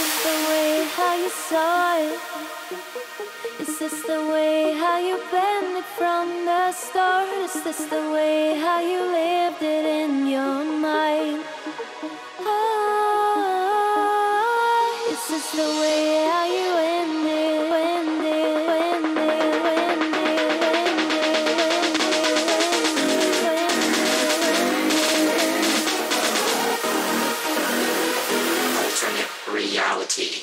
is the way how you saw it. Is this the way how you bend it from the start? Is this the way how you lived it in your mind? Ah, is this the way how you end it? Reality.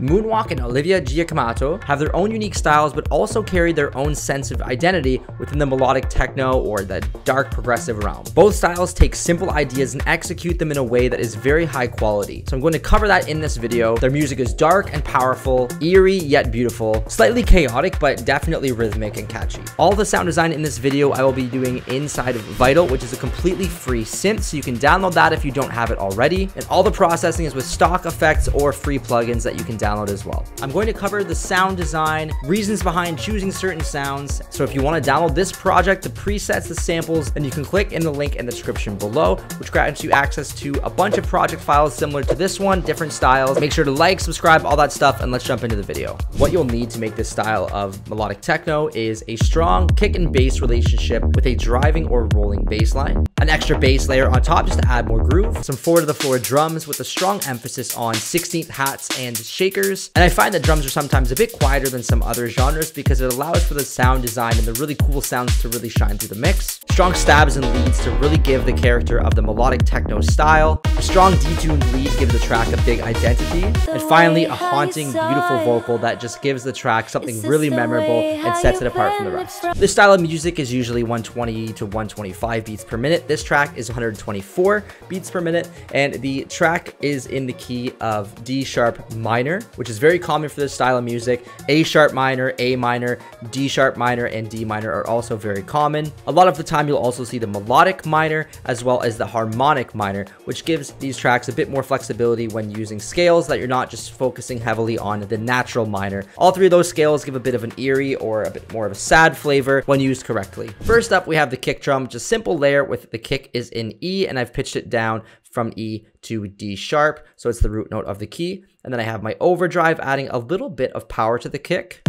Moonwalk and Olivier Giacomotto have their own unique styles, but also carry their own sense of identity within the melodic techno or the dark progressive realm. Both styles take simple ideas and execute them in a way that is very high quality. So I'm going to cover that in this video. Their music is dark and powerful, eerie yet beautiful, slightly chaotic, but definitely rhythmic and catchy. All the sound design in this video I will be doing inside of Vital, which is a completely free synth, so you can download that if you don't have it already. And all the processing is with stock effects or free plugins that you can download as well. I'm going to cover the sound design, reasons behind choosing certain sounds. So if you want to download this project, the presets, the samples, then you can click in the link in the description below, which grants you access to a bunch of project files similar to this one, different styles. Make sure to like, subscribe, all that stuff, and let's jump into the video. What you'll need to make this style of melodic techno is a strong kick and bass relationship with a driving or rolling bass line, an extra bass layer on top just to add more groove, some forward to the floor drums with a strong emphasis on 16th hats and shakers. And I find that drums are sometimes a bit quieter than some other genres because it allows for the sound design and the really cool sounds to really shine through the mix. Strong stabs and leads to really give the character of the melodic techno style. A strong detuned lead gives the track a big identity. And finally, a haunting, beautiful vocal that just gives the track something really memorable and sets it apart from the rest. This style of music is usually 120 to 125 beats per minute. This track is 124 beats per minute, and the track is in the key of D sharp minor, which is very common for this style of music. A sharp minor, A minor, D sharp minor, and D minor are also very common. A lot of the time you'll also see the melodic minor as well as the harmonic minor, which gives these tracks a bit more flexibility when using scales, that you're not just focusing heavily on the natural minor. All three of those scales give a bit of an eerie or a bit more of a sad flavor when used correctly. First up, we have the kick drum, which is a simple layer with the kick is in E, and I've pitched it down from E to D sharp, so it's the root note of the key. And then I have my overdrive adding a little bit of power to the kick,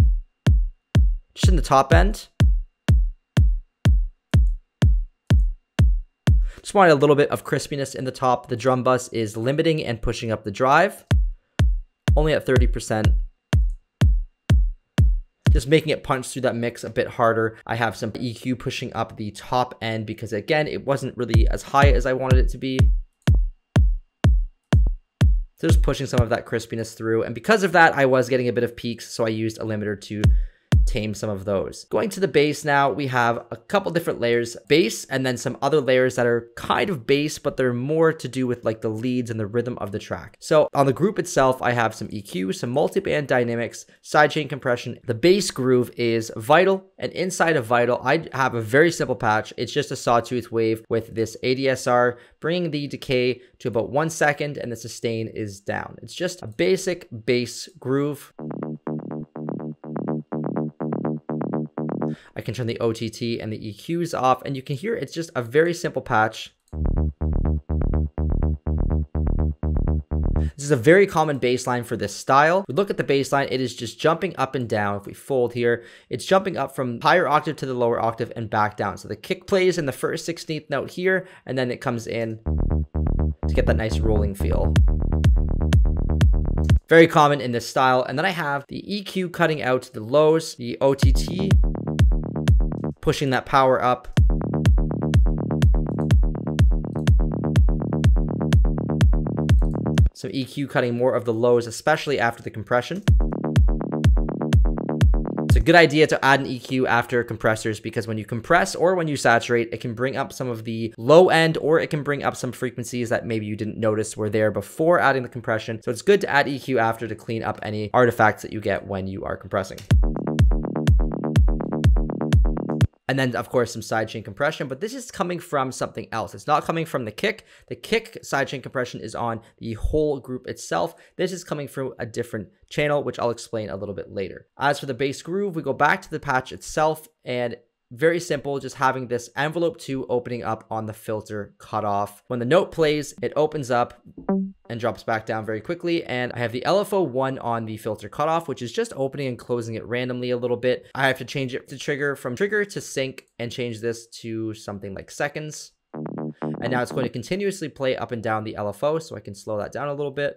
just in the top end. Just wanted a little bit of crispiness in the top. The drum bus is limiting and pushing up the drive, only at 30%. Just making it punch through that mix a bit harder. I have some EQ pushing up the top end because, again, it wasn't really as high as I wanted it to be. So just pushing some of that crispiness through. And because of that, I was getting a bit of peaks, so I used a limiter to tame some of those. Going to the bass now, we have a couple different layers, bass, and then some other layers that are kind of bass, but they're more to do with like the leads and the rhythm of the track. So on the group itself, I have some EQ, some multi-band dynamics, sidechain compression. The bass groove is Vital, and inside of Vital, I have a very simple patch. It's just a sawtooth wave with this ADSR, bringing the decay to about 1 second, and the sustain is down. It's just a basic bass groove. I can turn the OTT and the EQs off, and you can hear it's just a very simple patch. This is a very common bass line for this style. We look at the bass line, it is just jumping up and down. If we fold here, it's jumping up from higher octave to the lower octave and back down. So the kick plays in the first 16th note here, and then it comes in to get that nice rolling feel. Very common in this style. And then I have the EQ cutting out the lows, the OTT pushing that power up. Some EQ cutting more of the lows, especially after the compression. It's a good idea to add an EQ after compressors, because when you compress or when you saturate, it can bring up some of the low end, or it can bring up some frequencies that maybe you didn't notice were there before adding the compression. So it's good to add EQ after to clean up any artifacts that you get when you are compressing. and then of course some sidechain compression, but this is coming from something else. It's not coming from the kick. The kick sidechain compression is on the whole group itself. This is coming from a different channel, which I'll explain a little bit later. As for the bass groove, we go back to the patch itself, and very simple, just having this envelope 2 opening up on the filter cutoff. When the note plays, it opens up and drops back down very quickly. And I have the LFO 1 on the filter cutoff, which is just opening and closing it randomly a little bit. I have to change it to trigger, from trigger to sync, and change this to something like seconds. And now it's going to continuously play up and down the LFO, so I can slow that down a little bit.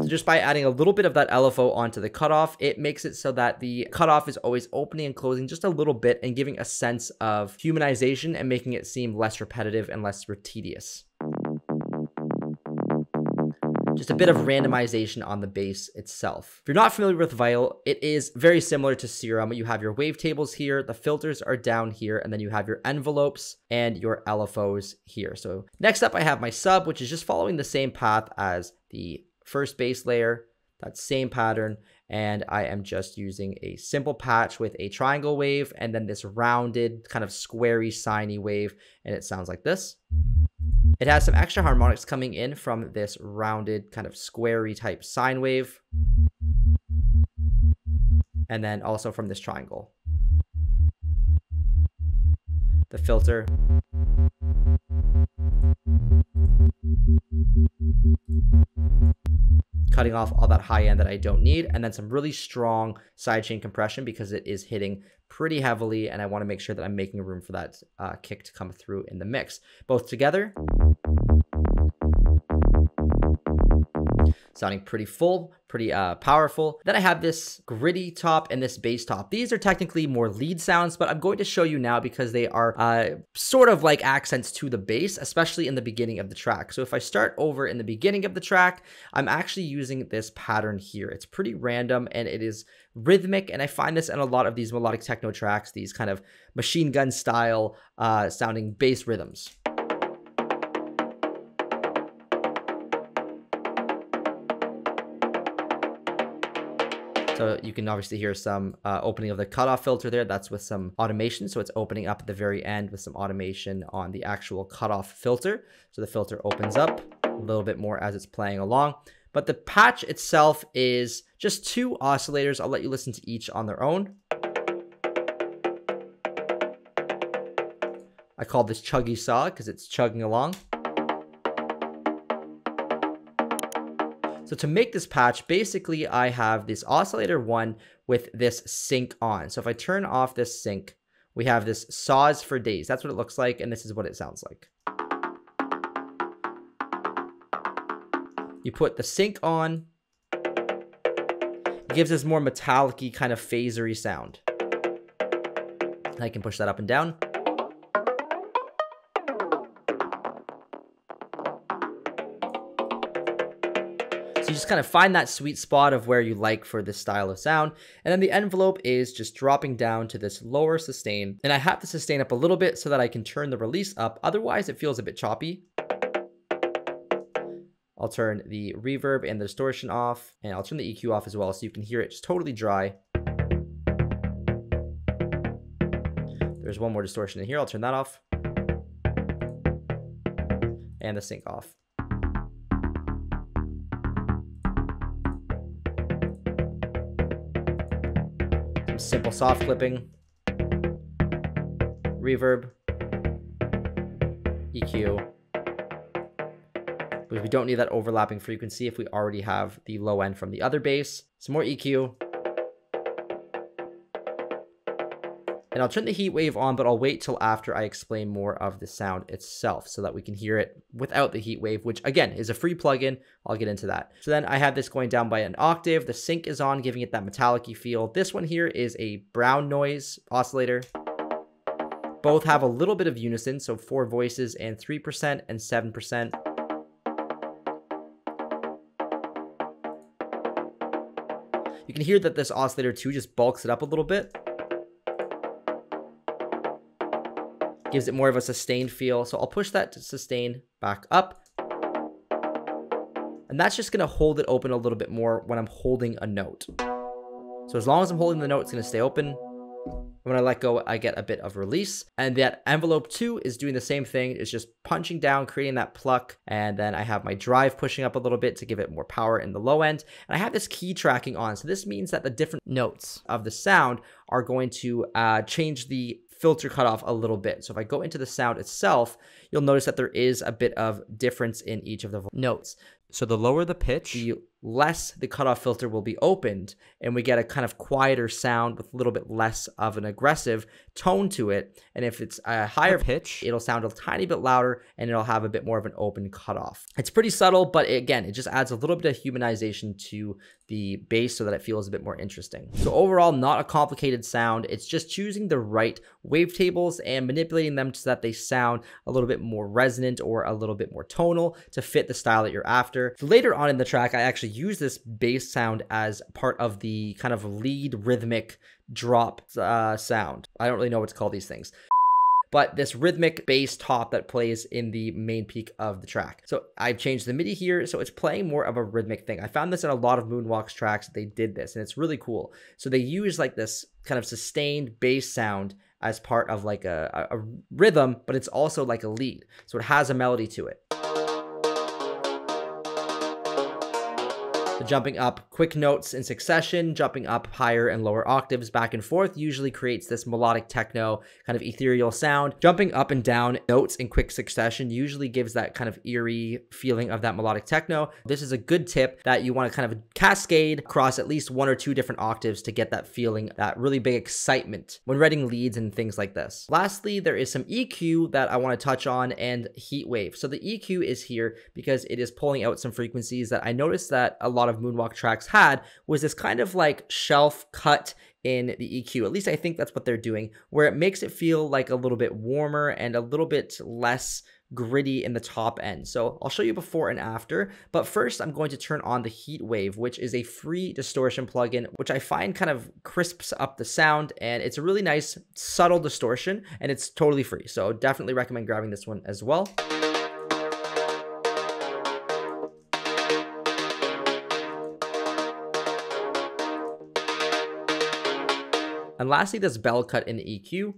So just by adding a little bit of that LFO onto the cutoff, it makes it so that the cutoff is always opening and closing just a little bit, and giving a sense of humanization and making it seem less repetitive and less tedious. Just a bit of randomization on the bass itself. If you're not familiar with Vital, it is very similar to Serum. You have your wavetables here, the filters are down here, and then you have your envelopes and your LFOs here. So next up I have my sub, which is just following the same path as the first bass layer, that same pattern, and I am just using a simple patch with a triangle wave and then this rounded kind of squarey siny wave, and it sounds like this. It has some extra harmonics coming in from this rounded kind of squarey type sine wave, and then also from this triangle, the filter, cutting off all that high end that I don't need, and then some really strong sidechain compression because it is hitting pretty heavily, and I want to make sure that I'm making room for that kick to come through in the mix. Both together, sounding pretty full, pretty powerful. Then I have this gritty top and this bass top. These are technically more lead sounds, but I'm going to show you now because they are sort of like accents to the bass, especially in the beginning of the track. So if I start over in the beginning of the track, I'm actually using this pattern here. It's pretty random and it is rhythmic, and I find this in a lot of these melodic techno tracks, these kind of machine gun style sounding bass rhythms. So you can obviously hear some opening of the cutoff filter there. That's with some automation. So it's opening up at the very end with some automation on the actual cutoff filter. So the filter opens up a little bit more as it's playing along. But the patch itself is just 2 oscillators. I'll let you listen to each on their own. I call this chuggy saw because it's chugging along. So to make this patch, basically I have this oscillator 1 with this sync on. So if I turn off this sync, we have this saws for days. That's what it looks like, and this is what it sounds like. You put the sync on, it gives this more metallic-y kind of phasery sound. I can push that up and down. So you just kind of find that sweet spot of where you like for this style of sound. And then the envelope is just dropping down to this lower sustain. And I have to sustain up a little bit so that I can turn the release up. Otherwise, it feels a bit choppy. I'll turn the reverb and the distortion off, and I'll turn the EQ off as well, so you can hear it just totally dry. There's one more distortion in here. I'll turn that off. And the sync off. Simple soft clipping, reverb, EQ, but we don't need that overlapping frequency if we already have the low end from the other bass. Some more EQ, and I'll turn the heat wave on, but I'll wait till after I explain more of the sound itself so that we can hear it without the heat wave, which again is a free plugin. I'll get into that. So then I have this going down by an octave. The sync is on, giving it that metallic-y feel. This one here is a brown noise oscillator. Both have a little bit of unison, so 4 voices and 3% and 7%. You can hear that this oscillator too just bulks it up a little bit. Gives it more of a sustained feel. So I'll push that to sustain back up. And that's just gonna hold it open a little bit more when I'm holding a note. So as long as I'm holding the note, it's gonna stay open. When I let go, I get a bit of release. And that envelope too is doing the same thing. It's just punching down, creating that pluck. And then I have my drive pushing up a little bit to give it more power in the low end. And I have this key tracking on. So this means that the different notes of the sound are going to change the filter cutoff a little bit. So if I go into the sound itself, you'll notice that there is a bit of difference in each of the notes. So the lower the pitch, the less the cutoff filter will be opened, and we get a kind of quieter sound with a little bit less of an aggressive tone to it. And if it's a higher pitch, it'll sound a tiny bit louder and it'll have a bit more of an open cutoff. It's pretty subtle, but again, it just adds a little bit of humanization to the bass so that it feels a bit more interesting. So overall, not a complicated sound. It's just choosing the right wavetables and manipulating them so that they sound a little bit more resonant or a little bit more tonal to fit the style that you're after. So later on in the track, I actually use this bass sound as part of the kind of lead rhythmic drop sound. I don't really know what to call these things. But this rhythmic bass top that plays in the main peak of the track. So I've changed the MIDI here, so it's playing more of a rhythmic thing. I found this in a lot of Moonwalk's tracks. They did this, and it's really cool. So they use like this kind of sustained bass sound as part of like a rhythm, but it's also like a lead. So it has a melody to it. Jumping up quick notes in succession, jumping up higher and lower octaves back and forth usually creates this melodic techno kind of ethereal sound. Jumping up and down notes in quick succession usually gives that kind of eerie feeling of that melodic techno. This is a good tip that you want to kind of cascade across at least one or two different octaves to get that feeling, that really big excitement when writing leads and things like this. Lastly, there is some EQ that I want to touch on, and heat wave. So the EQ is here because it is pulling out some frequencies that I noticed that a lot of Moonwalk tracks had, was this kind of like shelf cut in the EQ. At least I think that's what they're doing, where it makes it feel like a little bit warmer and a little bit less gritty in the top end. So I'll show you before and after, but first I'm going to turn on the Heatwave, which is a free distortion plugin, which I find kind of crisps up the sound, and it's a really nice subtle distortion, and it's totally free. So definitely recommend grabbing this one as well. And lastly, this bell cut in the EQ.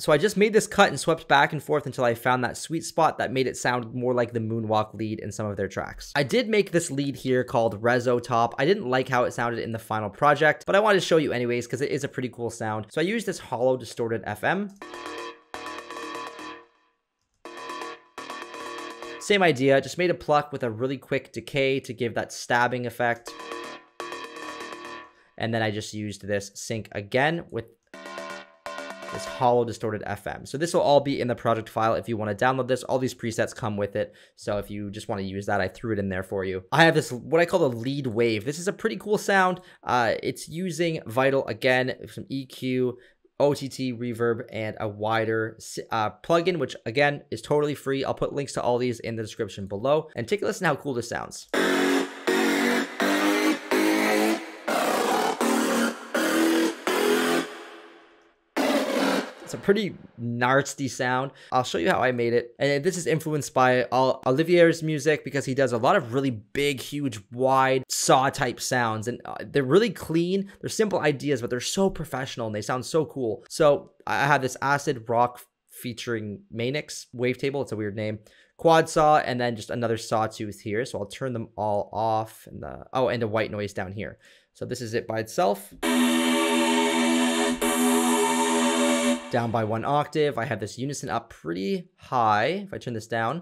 So I just made this cut and swept back and forth until I found that sweet spot that made it sound more like the Moonwalk lead in some of their tracks. I did make this lead here called Rezo Top. I didn't like how it sounded in the final project, but I wanted to show you anyways because it is a pretty cool sound. So I used this hollow distorted FM. Same idea, just made a pluck with a really quick decay to give that stabbing effect. And then I just used this sync again with this hollow distorted FM. So this will all be in the project file if you want to download this. All these presets come with it. So if you just want to use that, I threw it in there for you. I have this, what I call the lead wave. This is a pretty cool sound. It's using Vital again, some EQ, OTT, reverb, and a wider plugin, which again is totally free. I'll put links to all these in the description below, and take a listen how cool this sounds. It's a pretty nasty sound. I'll show you how I made it. And this is influenced by Olivier's music because he does a lot of really big, huge, wide saw type sounds. And they're really clean. They're simple ideas, but they're so professional and they sound so cool. So I have this acid rock featuring Manix wavetable. It's a weird name. Quad saw, and then just another sawtooth here. So I'll turn them all off. And and a white noise down here. So this is it by itself. Down by one octave. I have this unison up pretty high. If I turn this down,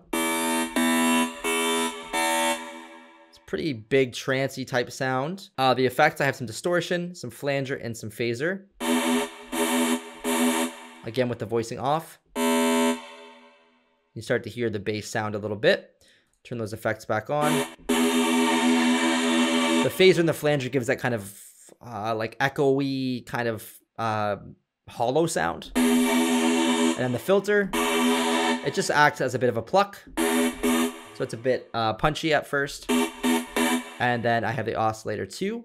it's a pretty big trancey type sound. The effects, I have some distortion, some flanger, and some phaser. Again, with the voicing off, you start to hear the bass sound a little bit. Turn those effects back on. The phaser and the flanger gives that kind of like echoey kind of hollow sound. And then the filter, it just acts as a bit of a pluck. So it's a bit punchy at first. And then I have the oscillator too,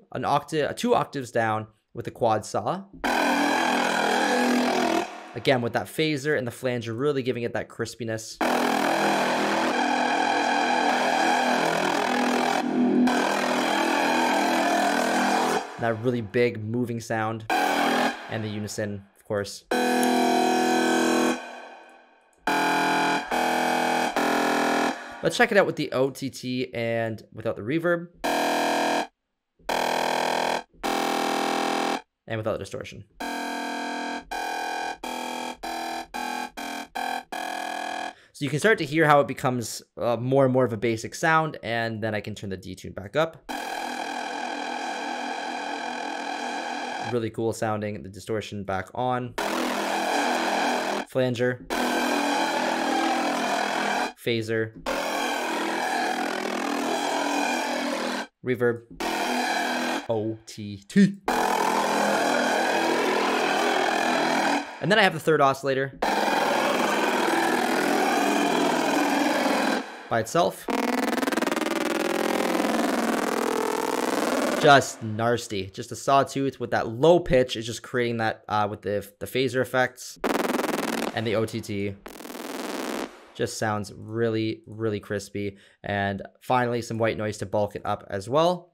two octaves down with the quad saw. Again, with that phaser and the flanger really giving it that crispiness. That really big moving sound. And the unison, of course. Let's check it out with the OTT and without the reverb. And without the distortion. So you can start to hear how it becomes more and more of a basic sound, and then I can turn the detune back up. Really cool sounding, the distortion back on. Flanger. Phaser. Reverb. OTT. And then I have the third oscillator. By itself. Just nasty. Just a sawtooth with that low pitch is just creating that with the phaser effects and the OTT. Just sounds really, really crispy. And finally, some white noise to bulk it up as well.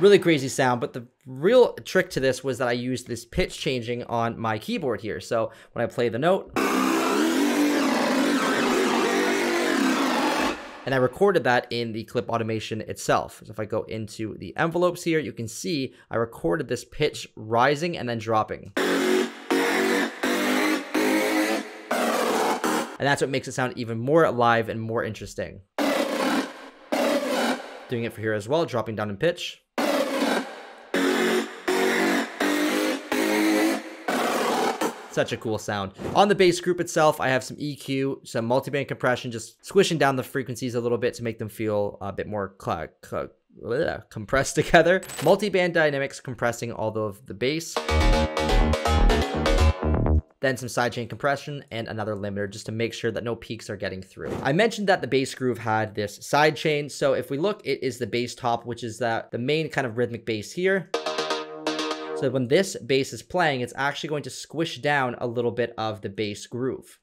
Really crazy sound, but the real trick to this was that I used this pitch changing on my keyboard here. So when I play the note, and I recorded that in the clip automation itself. So if I go into the envelopes here, you can see I recorded this pitch rising and then dropping. And that's what makes it sound even more alive and more interesting. Doing it for here as well, dropping down in pitch. Such a cool sound. On the bass group itself, I have some EQ, some multiband compression, just squishing down the frequencies a little bit to make them feel a bit more compressed together. Multiband dynamics compressing all of the bass. Then some sidechain compression and another limiter just to make sure that no peaks are getting through. I mentioned that the bass groove had this sidechain. So if we look, it is the bass top, which is the main kind of rhythmic bass here. So when this bass is playing, it's actually going to squish down a little bit of the bass groove.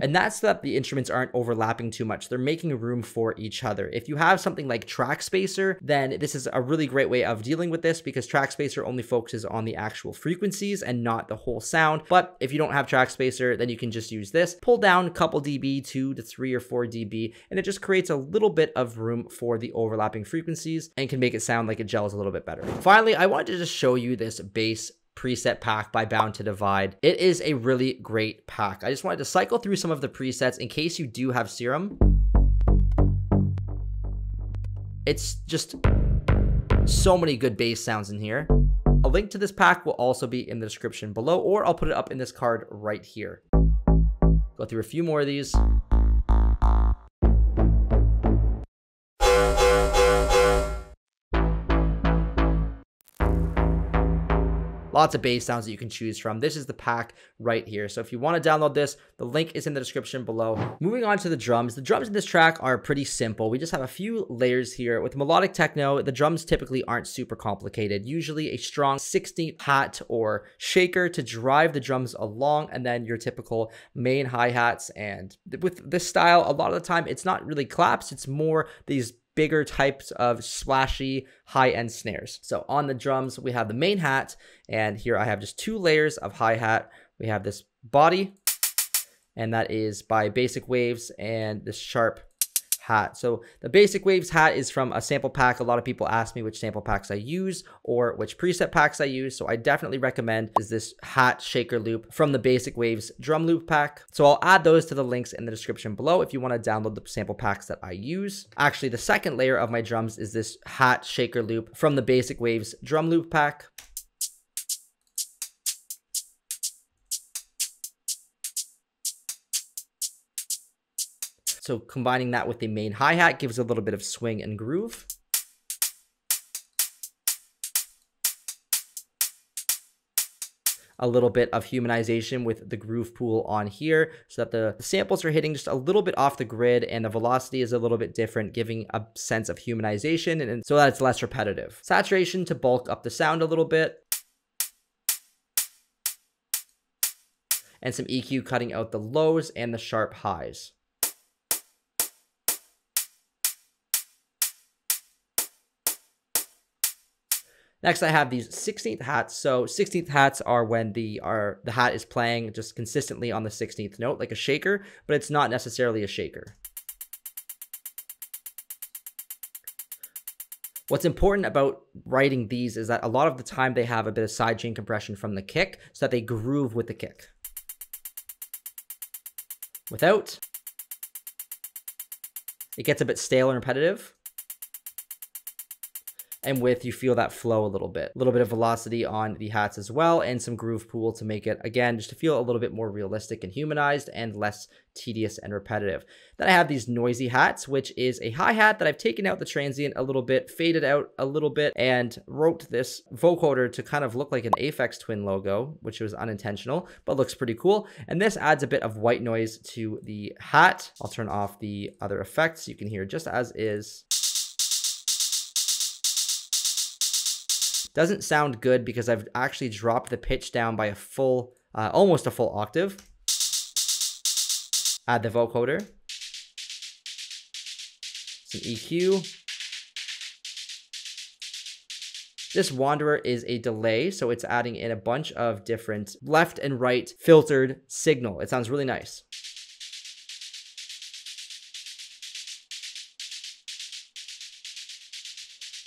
And that's so that the instruments aren't overlapping too much. They're making room for each other. If you have something like Track Spacer, then this is a really great way of dealing with this because Track Spacer only focuses on the actual frequencies and not the whole sound. But if you don't have Track Spacer, then you can just use this. Pull down a couple dB, 2 to 3 or 4 dB, and it just creates a little bit of room for the overlapping frequencies and can make it sound like it gels a little bit better. Finally, I wanted to just show you this bass preset pack by Bound to Divide. It is a really great pack. I just wanted to cycle through some of the presets in case you do have Serum. It's just so many good bass sounds in here. A link to this pack will also be in the description below, or I'll put it up in this card right here. Go through a few more of these. Lots of bass sounds that you can choose from. This is the pack right here. So if you want to download this, the link is in the description below. Moving on to the drums. The drums in this track are pretty simple. We just have a few layers here. With melodic techno, the drums typically aren't super complicated. Usually a strong 16th hat or shaker to drive the drums along, and then your typical main hi-hats. And with this style, a lot of the time, it's not really claps. It's more these bigger types of splashy high-end snares. So on the drums, we have the main hat, and here I have just two layers of hi-hat. We have this body, and that is by Basic Waves, and this sharp hat. So the Basic Waves hat is from a sample pack. A lot of people ask me which sample packs I use or which preset packs I use. So I definitely recommend is this hat shaker loop from the Basic Waves drum loop pack. So I'll add those to the links in the description below if you want to download the sample packs that I use. Actually, the second layer of my drums is this hat shaker loop from the Basic Waves drum loop pack. So combining that with the main hi-hat gives a little bit of swing and groove. A little bit of humanization with the groove pool on here so that the samples are hitting just a little bit off the grid and the velocity is a little bit different, giving a sense of humanization and so that it's less repetitive. Saturation to bulk up the sound a little bit. and some EQ cutting out the lows and the sharp highs. Next, I have these 16th hats. So 16th hats are when the hat is playing just consistently on the 16th note, like a shaker, but it's not necessarily a shaker. What's important about writing these is that a lot of the time they have a bit of side chain compression from the kick so that they groove with the kick. Without, it gets a bit stale and repetitive. And with, you feel that flow a little bit of velocity on the hats as well, and some groove pool to make it, again, just to feel a little bit more realistic and humanized and less tedious and repetitive. Then I have these noisy hats, which is a hi-hat that I've taken out the transient a little bit, faded out a little bit, and wrote this vocoder to kind of look like an Aphex Twin logo, which was unintentional, but looks pretty cool. And this adds a bit of white noise to the hat. I'll turn off the other effects. You can hear just as is. Doesn't sound good because I've actually dropped the pitch down by a full, almost a full octave. Add the vocoder, some EQ. This Wanderer is a delay, so it's adding in a bunch of different left and right filtered signal. It sounds really nice.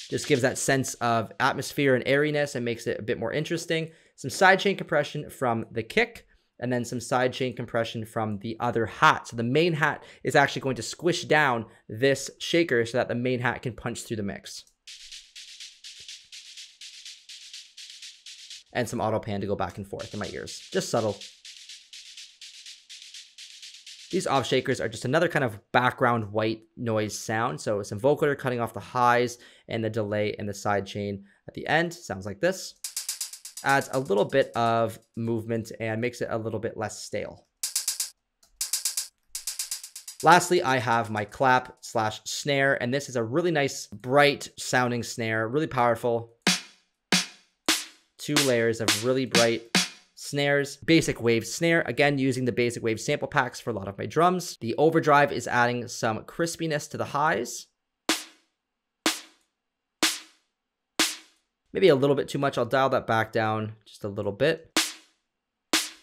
Just gives that sense of atmosphere and airiness and makes it a bit more interesting. Some sidechain compression from the kick, and then some sidechain compression from the other hat. So the main hat is actually going to squish down this shaker so that the main hat can punch through the mix. And some auto pan to go back and forth in my ears. Just subtle. These off shakers are just another kind of background white noise sound. So some vocoder cutting off the highs and the delay and the side chain at the end. Sounds like this. Adds a little bit of movement and makes it a little bit less stale. Lastly, I have my clap slash snare, and this is a really nice, bright sounding snare, really powerful. Two layers of really bright snares. Basic Wave snare, again using the Basic Wave sample packs for a lot of my drums. The overdrive is adding some crispiness to the highs. Maybe a little bit too much. I'll dial that back down just a little bit.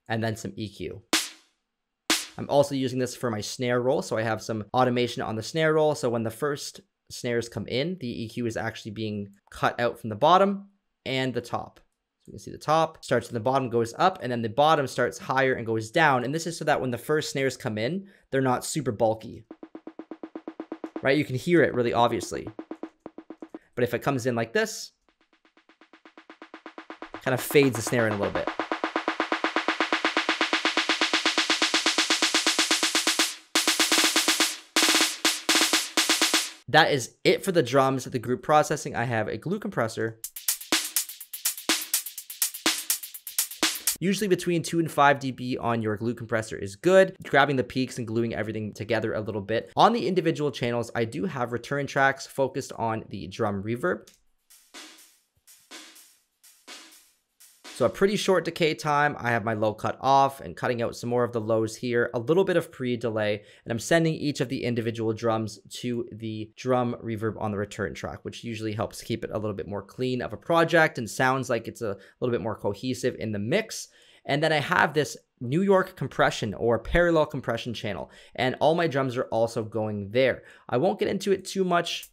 And then some EQ. I'm also using this for my snare roll, so I have some automation on the snare roll. So when the first snares come in, the EQ is actually being cut out from the bottom and the top. You can see the top starts at the bottom, goes up, and then the bottom starts higher and goes down. And this is so that when the first snares come in, they're not super bulky, right? You can hear it really obviously. But if it comes in like this, kind of fades the snare in a little bit. That is it for the drums. The group processing, I have a glue compressor. Usually between 2 and 5 dB on your glue compressor is good, grabbing the peaks and gluing everything together a little bit. On the individual channels, I do have return tracks focused on the drum reverb. So a pretty short decay time. I have my low cut off and cutting out some more of the lows here, a little bit of pre-delay, and I'm sending each of the individual drums to the drum reverb on the return track, which usually helps keep it a little bit more clean of a project and sounds like it's a little bit more cohesive in the mix. And then I have this New York compression or parallel compression channel, and all my drums are also going there. I won't get into it too much.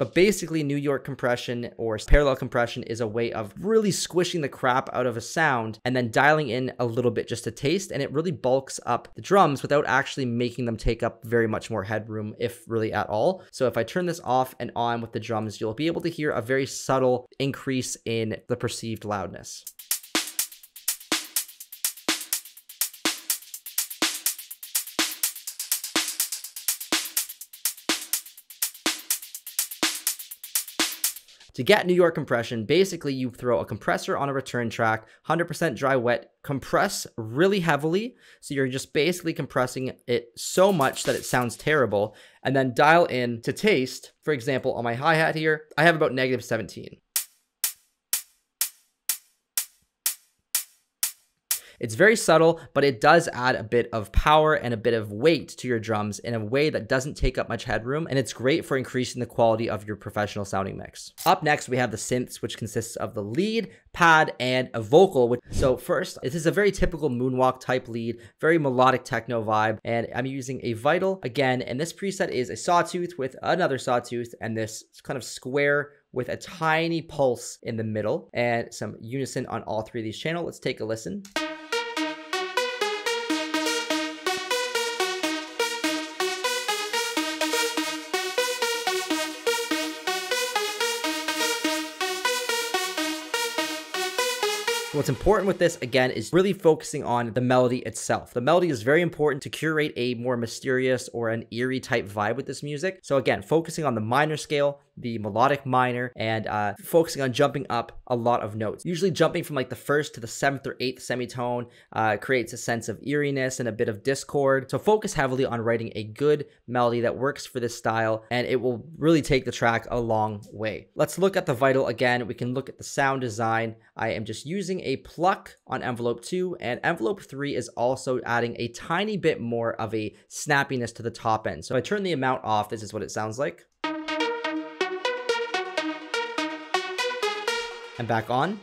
But basically, New York compression or parallel compression is a way of really squishing the crap out of a sound and then dialing in a little bit just to taste, and it really bulks up the drums without actually making them take up very much more headroom, if really at all. So if I turn this off and on with the drums, you'll be able to hear a very subtle increase in the perceived loudness. To get New York compression, basically you throw a compressor on a return track, 100% dry wet, compress really heavily. So you're just basically compressing it so much that it sounds terrible, and then dial in to taste. For example, on my hi-hat here, I have about negative 17. It's very subtle, but it does add a bit of power and a bit of weight to your drums in a way that doesn't take up much headroom, and it's great for increasing the quality of your professional sounding mix. Up next, we have the synths, which consists of the lead, pad, and a vocal. So first, this is a very typical Moonwalk type lead, very melodic techno vibe, and I'm using a Vital again, and this preset is a sawtooth with another sawtooth, and this kind of square with a tiny pulse in the middle and some unison on all three of these channels. Let's take a listen. What's important with this, again, is really focusing on the melody itself. The melody is very important to curate a more mysterious or an eerie type vibe with this music. So again, focusing on the minor scale, the melodic minor, and focusing on jumping up a lot of notes. Usually jumping from like the first to the seventh or eighth semitone creates a sense of eeriness and a bit of discord. So focus heavily on writing a good melody that works for this style, and it will really take the track a long way. Let's look at the Vital again. We can look at the sound design. I am just using a pluck on envelope 2, and envelope 3 is also adding a tiny bit more of a snappiness to the top end. So if I turn the amount off, this is what it sounds like. And back on.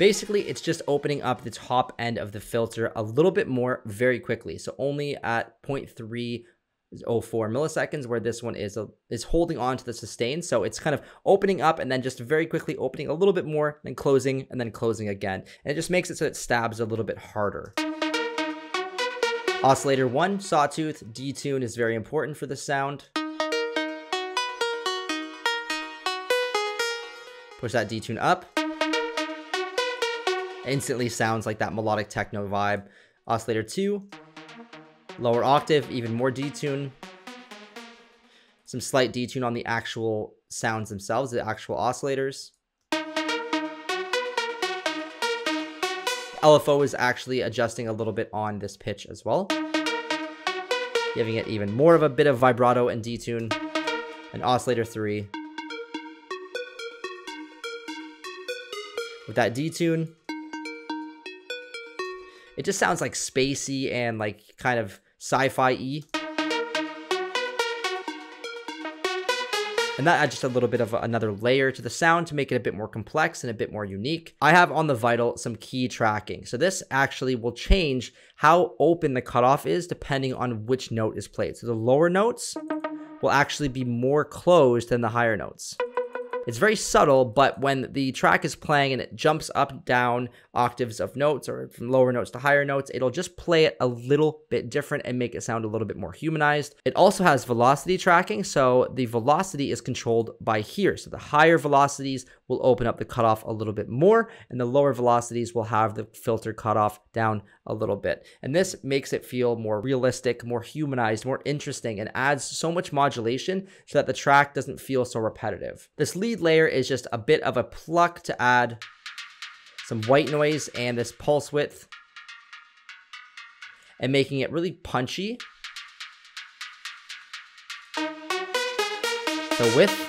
Basically, it's just opening up the top end of the filter a little bit more very quickly. So only at 0.304 milliseconds, where this one is holding on to the sustain. So it's kind of opening up and then just very quickly opening a little bit more and then closing again. And it just makes it so it stabs a little bit harder. Oscillator 1, sawtooth, detune is very important for the sound. Push that detune up. Instantly sounds like that melodic techno vibe. Oscillator 2, lower octave, even more detune. Some slight detune on the actual sounds themselves, the actual oscillators. LFO is actually adjusting a little bit on this pitch as well, giving it even more of a bit of vibrato and detune. And oscillator 3. With that detune, it just sounds like spacey and like kind of sci-fi-y. And that adds just a little bit of another layer to the sound to make it a bit more complex and a bit more unique. I have on the Vital some key tracking. So this actually will change how open the cutoff is depending on which note is played. So the lower notes will actually be more closed than the higher notes. It's very subtle, but when the track is playing and it jumps up and down octaves of notes or from lower notes to higher notes, it'll just play it a little bit different and make it sound a little bit more humanized. It also has velocity tracking, so the velocity is controlled by here. So the higher velocities will open up the cutoff a little bit more, and the lower velocities will have the filter cutoff down a little bit. And this makes it feel more realistic, more humanized, more interesting, and adds so much modulation so that the track doesn't feel so repetitive. This lead layer is just a bit of a pluck to add some white noise and this pulse width and making it really punchy. The width.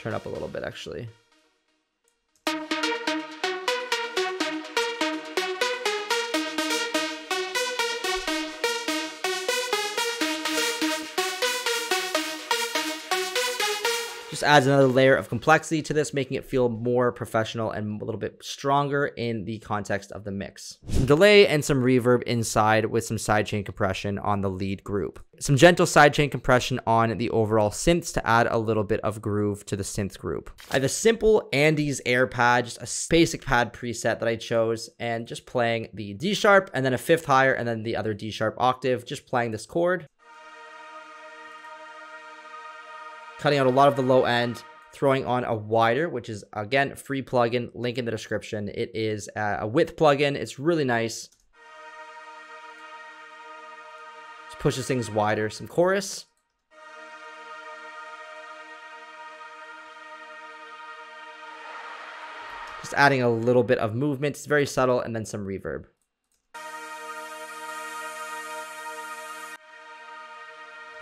Turn up a little bit actually. Just adds another layer of complexity to this, making it feel more professional and a little bit stronger in the context of the mix. Some delay and some reverb inside with some sidechain compression on the lead group. Some gentle sidechain compression on the overall synths to add a little bit of groove to the synth group. I have a simple Andes air pad, just a basic pad preset that I chose, and just playing the D sharp and then a fifth higher and then the other D sharp octave, just playing this chord. Cutting out a lot of the low end, throwing on a Wider, which is again, free plugin, link in the description. It is a width plugin. It's really nice. Just pushes things wider, some chorus. Just adding a little bit of movement. It's very subtle, and then some reverb.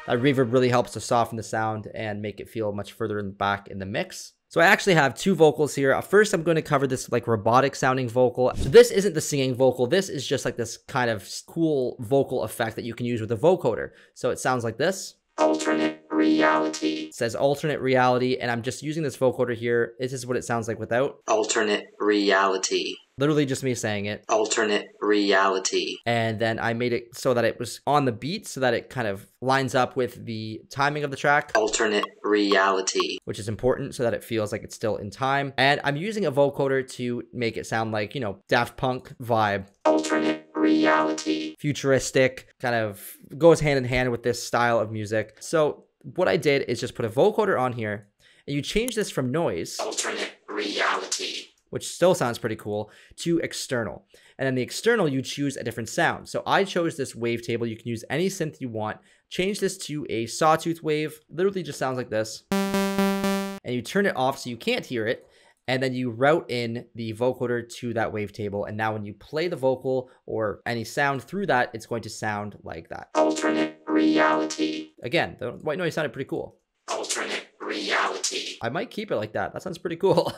That reverb really helps to soften the sound and make it feel much further in the back in the mix. So I actually have two vocals here. First, I'm going to cover this like robotic sounding vocal. So this isn't the singing vocal. This is just like this kind of cool vocal effect that you can use with a vocoder. So it sounds like this. Alternate reality. It says alternate reality, and I'm just using this vocoder here. This is what it sounds like without. Alternate reality. Literally just me saying it. Alternate reality. And then I made it so that it was on the beat so that it kind of lines up with the timing of the track. Alternate reality, which is important so that it feels like it's still in time. And I'm using a vocoder to make it sound like, you know, Daft Punk vibe. Alternate reality. Futuristic, kind of goes hand in hand with this style of music. So what I did is just put a vocoder on here, and you change this from noise, alternate reality, which still sounds pretty cool, to external. And then the external, you choose a different sound. So I chose this wavetable. You can use any synth you want. Change this to a sawtooth wave. Literally just sounds like this. And you turn it off so you can't hear it. And then you route in the vocoder to that wavetable. And now when you play the vocal or any sound through that, it's going to sound like that. Alternate reality. Again, the white noise sounded pretty cool. Alternate reality. I might keep it like that. That sounds pretty cool.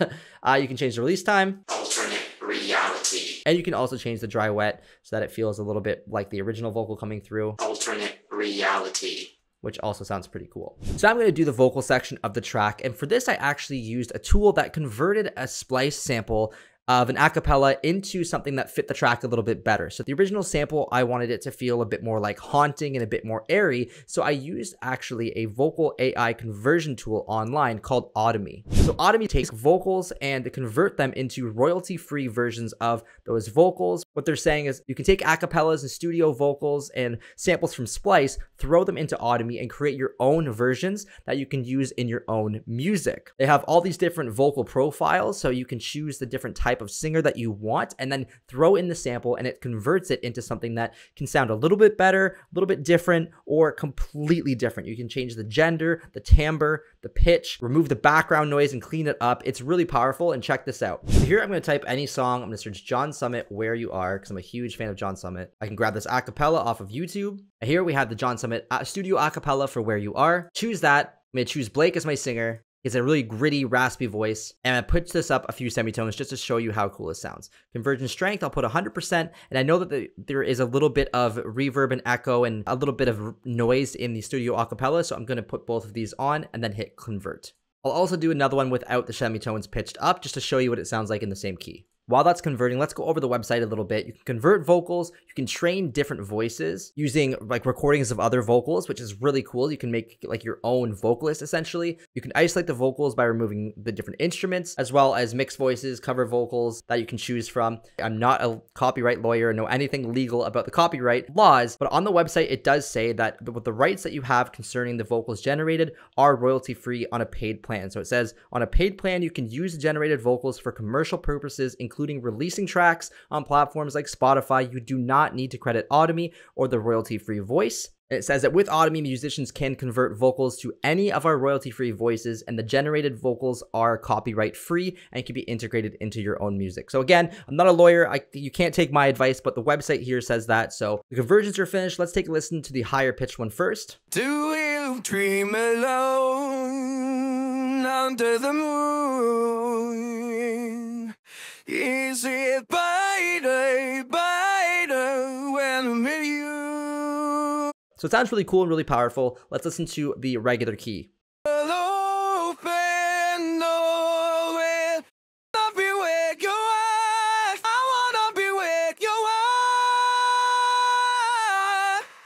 You can change the release time. Alternate reality. And you can also change the dry wet so that it feels a little bit like the original vocal coming through. Alternate reality. Which also sounds pretty cool. So I'm gonna do the vocal section of the track. And for this, I actually used a tool that converted a splice sample of an acapella into something that fit the track a little bit better. So the original sample, I wanted it to feel a bit more like haunting and a bit more airy. So I used actually a vocal AI conversion tool online called Audimee. So Audimee takes vocals and convert them into royalty-free versions of those vocals. What they're saying is you can take acapellas and studio vocals and samples from Splice, throw them into Audimee and create your own versions that you can use in your own music. They have all these different vocal profiles, so you can choose the different types of singer that you want and then throw in the sample, and it converts it into something that can sound a little bit better, a little bit different, or completely different. You can change the gender, the timbre, the pitch, remove the background noise and clean it up. It's really powerful, and check this out. So here I'm going to type any song. I'm going to search John Summit, Where You Are, because I'm a huge fan of John Summit. I can grab this acapella off of YouTube. Here we have the John Summit studio acapella for Where You Are. Choose that. I'm going to choose Blake as my singer. It's a really gritty, raspy voice, and I put this up a few semitones just to show you how cool it sounds. Convergence strength, I'll put 100%, and I know that there is a little bit of reverb and echo and a little bit of noise in the studio acapella, so I'm going to put both of these on and then hit convert. I'll also do another one without the semitones pitched up just to show you what it sounds like in the same key. While that's converting, let's go over the website a little bit. You can convert vocals, you can train different voices using like recordings of other vocals, which is really cool. You can make like your own vocalist essentially. You can isolate the vocals by removing the different instruments, as well as mixed voices, cover vocals that you can choose from. I'm not a copyright lawyer and know anything legal about the copyright laws, but on the website it does say that the rights that you have concerning the vocals generated are royalty free on a paid plan. So it says on a paid plan, you can use generated vocals for commercial purposes, including releasing tracks on platforms like Spotify. You do not need to credit Audimee or the royalty-free voice. And it says that with Audimee, musicians can convert vocals to any of our royalty-free voices, and the generated vocals are copyright-free and can be integrated into your own music. So again, I'm not a lawyer. You can't take my advice, but the website here says that. So the conversions are finished. Let's take a listen to the higher-pitched one first. Do you dream alone under the moon? Is it brighter when I'm with you? So it sounds really cool and really powerful. Let's listen to the regular key.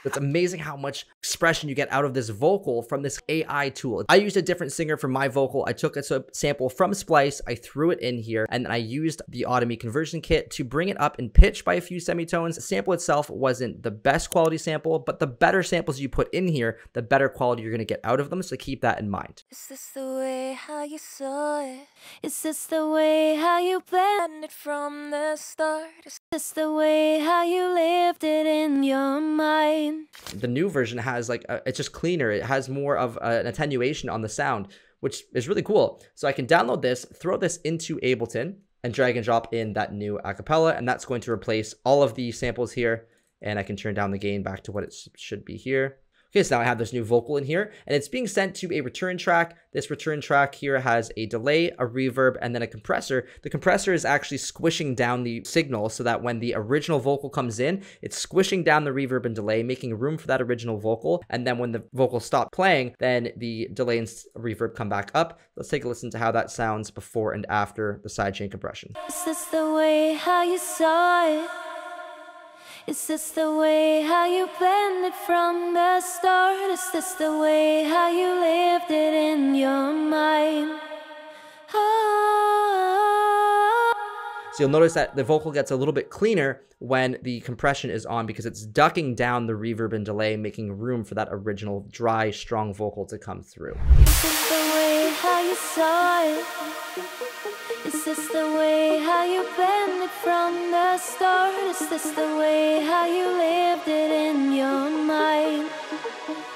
It's amazing how much expression you get out of this vocal from this AI tool. I used a different singer for my vocal. I took a sample from Splice, I threw it in here, and then I used the Audimee conversion kit to bring it up in pitch by a few semitones. The sample itself wasn't the best quality sample, but the better samples you put in here, the better quality you're gonna get out of them, so keep that in mind. Is this the way how you saw it? Is this the way how you planned it from the start? Is this the way how you lived it in your mind? The new version has like, it's just cleaner. It has more of an attenuation on the sound, which is really cool. So I can download this, throw this into Ableton and drag and drop in that new acapella. And that's going to replace all of the samples here. And I can turn down the gain back to what it should be here. Okay, so now I have this new vocal in here and it's being sent to a return track. This return track here has a delay, a reverb, and then a compressor. The compressor is actually squishing down the signal so that when the original vocal comes in, it's squishing down the reverb and delay, making room for that original vocal. And then when the vocal stops playing, then the delay and reverb come back up. Let's take a listen to how that sounds before and after the sidechain compression. Is this the way how you saw it? Is this the way how you planned it from the start? Is this the way how you lived it in your mind? Oh. So you'll notice that the vocal gets a little bit cleaner when the compression is on because it's ducking down the reverb and delay, making room for that original dry, strong vocal to come through. Is this the way how you saw it? Is this the way how you planned it from the start? Is this the way how you lived it in your mind?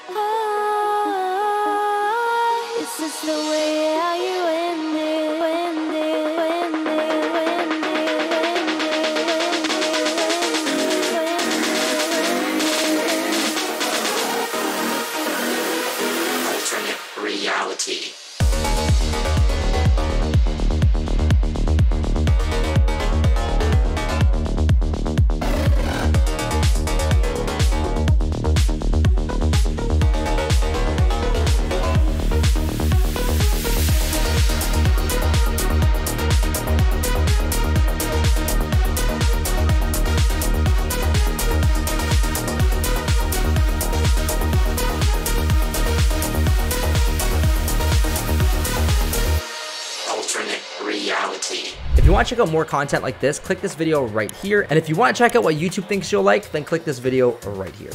Oh, is this the way how you ended? Alternate reality. If you want to check out more content like this, click this video right here. And if you want to check out what YouTube thinks you'll like, then click this video right here.